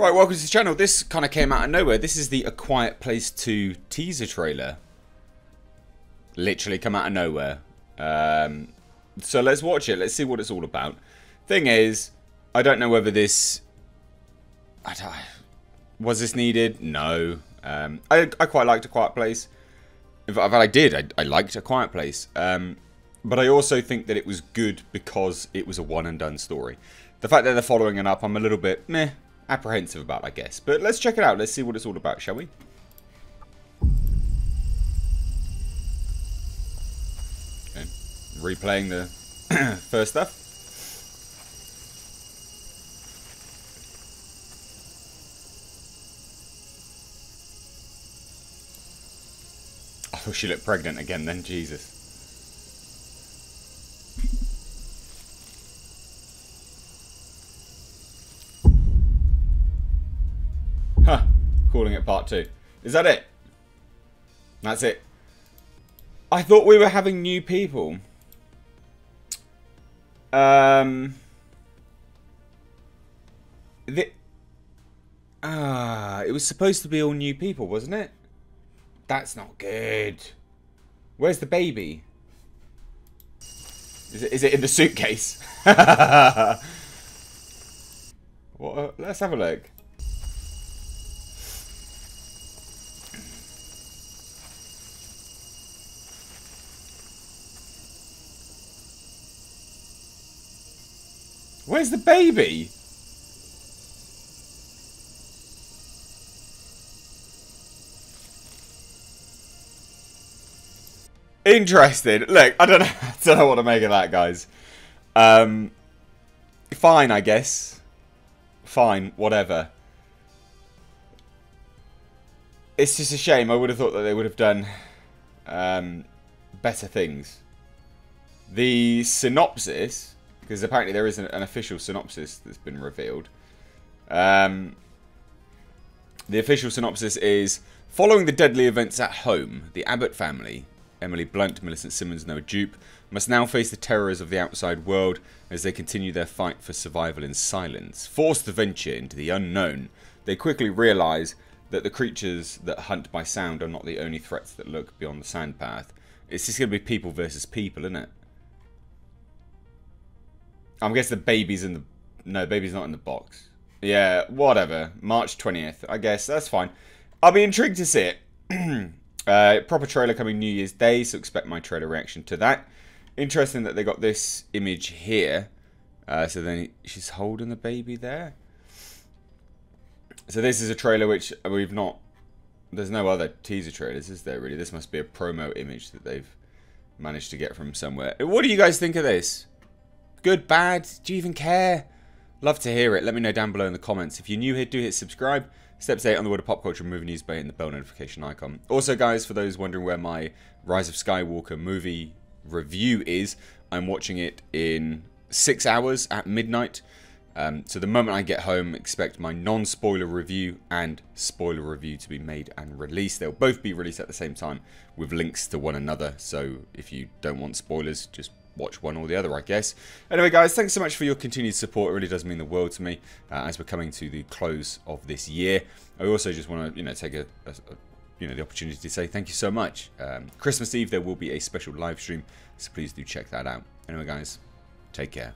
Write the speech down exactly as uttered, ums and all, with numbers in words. Right, welcome to the channel. This kind of came out of nowhere. This is the A Quiet Place two teaser trailer. Literally come out of nowhere. Um, so let's watch it. Let's see what it's all about. Thing is, I don't know whether this... I don't, was this needed? No. Um, I, I quite liked A Quiet Place. In fact, I did. I, I liked A Quiet Place. Um, but I also think that it was good because it was a one-and-done story. The fact that they're following it up, I'm a little bit meh, apprehensive about, I guess. But let's check it out. Let's see what it's all about, shall we? Okay. Replaying the first stuff. Oh, she looked pregnant again then, Jesus. Huh, calling it part two. Is that it? That's it. I thought we were having new people. Um... The, ah, it was supposed to be all new people, wasn't it? That's not good. Where's the baby? Is it, is it in the suitcase? What a, let's have a look. Where's the baby? Interesting. Look, I don't know, I don't know what to make of that, guys. Um, fine, I guess. Fine, whatever. It's just a shame. I would have thought that they would have done um, better things. The synopsis, because apparently there isn't an official synopsis that's been revealed. Um, the official synopsis is, following the deadly events at home, the Abbott family, Emily Blunt, Millicent Simmons, Noah Dupe, must now face the terrors of the outside world as they continue their fight for survival in silence. Forced to venture into the unknown, they quickly realise that the creatures that hunt by sound are not the only threats that lurk beyond the sand path. It's just going to be people versus people, isn't it? I'm guessing the baby's in the... No, the baby's not in the box. Yeah, whatever. March twentieth, I guess. That's fine. I'll be intrigued to see it. Uh, proper trailer coming New Year's Day, so expect my trailer reaction to that. Interesting that they got this image here. Uh, so then she's holding the baby there. So this is a trailer which we've not... There's no other teaser trailers, is there, really? This must be a promo image that they've managed to get from somewhere. What do you guys think of this? Good, bad? Do you even care? Love to hear it. Let me know down below in the comments. If you're new here, do hit subscribe. Steps eight on the world of pop culture, movie news bay, and the bell notification icon. Also, guys, for those wondering where my Rise of Skywalker movie review is, I'm watching it in six hours at midnight. Um, so the moment I get home, expect my non-spoiler review and spoiler review to be made and released. They'll both be released at the same time with links to one another. So if you don't want spoilers, just watch one or the other, I guess. Anyway, guys, thanks so much for your continued support. It really does mean the world to me uh, as we're coming to the close of this year. I also just want to, you know, take a, a, a you know, the opportunity to say thank you so much. Um, Christmas Eve, there will be a special live stream, so please do check that out. Anyway, guys, take care.